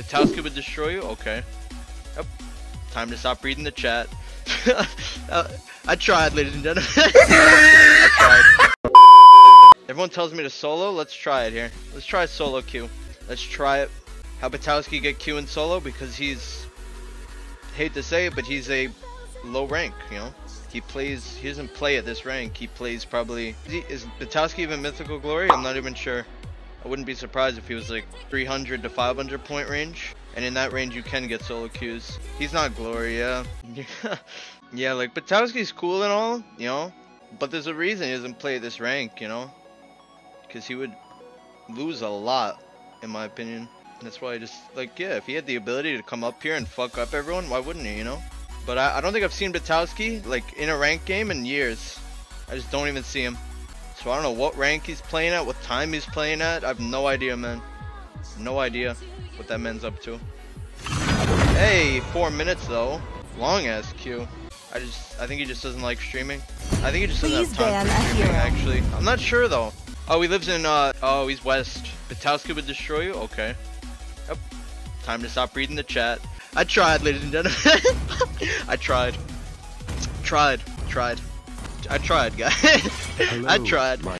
Betosky would destroy you? Okay. Yep. Time to stop reading the chat. I tried, ladies and gentlemen. I tried. Everyone tells me to solo. Let's try it here. Let's try solo Q. Let's try it. How Betosky get Q in solo because he's, hate to say it, but he's a low rank, you know? He doesn't play at this rank. He plays probably, is Betosky even mythical glory? I'm not even sure. I wouldn't be surprised if he was like 300 to 500 point range. And in that range you can get solo Qs. He's not glory, yeah. Yeah, like Betosky's cool and all, you know? But there's a reason he doesn't play this rank, you know? Because he would lose a lot, in my opinion. That's why I just, like, yeah, if he had the ability to come up here and fuck up everyone, why wouldn't he, you know? But I don't think I've seen Betosky, like, in a ranked game in years. I just don't even see him. So I don't know what rank he's playing at, what time he's playing at. I have no idea, man. No idea what that man's up to. Hey, 4 minutes, though. Long-ass queue. I think he just doesn't like streaming. I think he just doesn't have time for streaming, actually. I'm not sure, though. Oh, he lives in, oh, he's west. Betosky would destroy you? Okay. Yep. Time to stop reading the chat. I tried, ladies and gentlemen. I tried. Tried. Tried. I tried, guys. I tried.